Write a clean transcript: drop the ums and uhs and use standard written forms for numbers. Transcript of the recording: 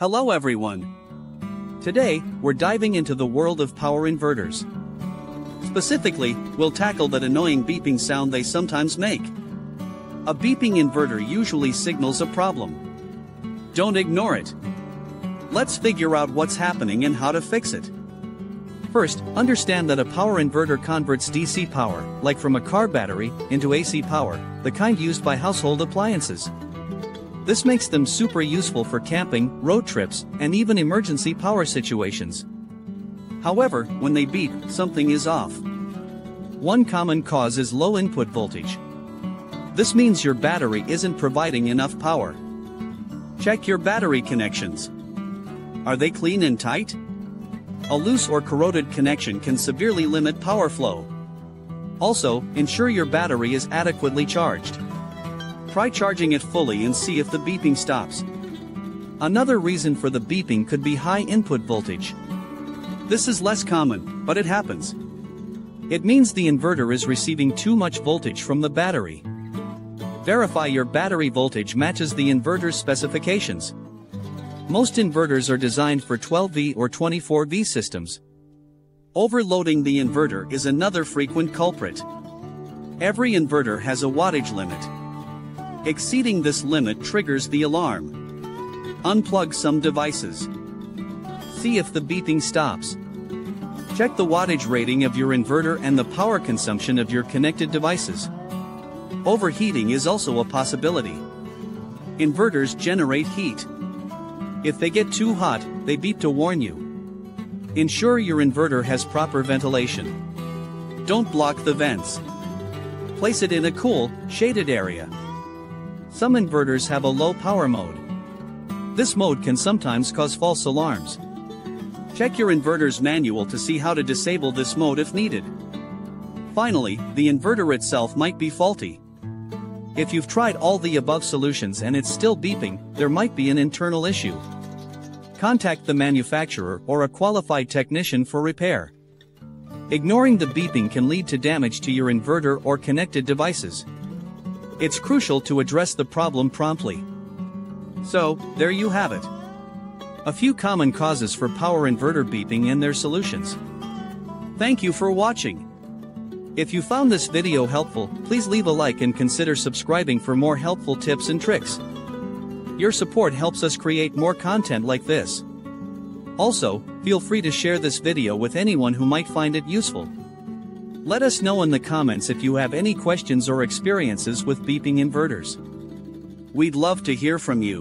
Hello everyone! Today, we're diving into the world of power inverters. Specifically, we'll tackle that annoying beeping sound they sometimes make. A beeping inverter usually signals a problem. Don't ignore it. Let's figure out what's happening and how to fix it. First, understand that a power inverter converts DC power, like from a car battery, into AC power, the kind used by household appliances. This makes them super useful for camping, road trips, and even emergency power situations. However, when they beep, something is off. One common cause is low input voltage. This means your battery isn't providing enough power. Check your battery connections. Are they clean and tight? A loose or corroded connection can severely limit power flow. Also, ensure your battery is adequately charged. Try charging it fully and see if the beeping stops. Another reason for the beeping could be high input voltage. This is less common, but it happens. It means the inverter is receiving too much voltage from the battery. Verify your battery voltage matches the inverter's specifications. Most inverters are designed for 12V or 24V systems. Overloading the inverter is another frequent culprit. Every inverter has a wattage limit. Exceeding this limit triggers the alarm. Unplug some devices. See if the beeping stops. Check the wattage rating of your inverter and the power consumption of your connected devices. Overheating is also a possibility. Inverters generate heat. If they get too hot, they beep to warn you. Ensure your inverter has proper ventilation. Don't block the vents. Place it in a cool, shaded area. Some inverters have a low power mode. This mode can sometimes cause false alarms. Check your inverter's manual to see how to disable this mode if needed. Finally, the inverter itself might be faulty. If you've tried all the above solutions and it's still beeping, there might be an internal issue. Contact the manufacturer or a qualified technician for repair. Ignoring the beeping can lead to damage to your inverter or connected devices. It's crucial to address the problem promptly. So, there you have it. A few common causes for power inverter beeping and their solutions. Thank you for watching. If you found this video helpful, please leave a like and consider subscribing for more helpful tips and tricks. Your support helps us create more content like this. Also, feel free to share this video with anyone who might find it useful. Let us know in the comments if you have any questions or experiences with beeping inverters. We'd love to hear from you.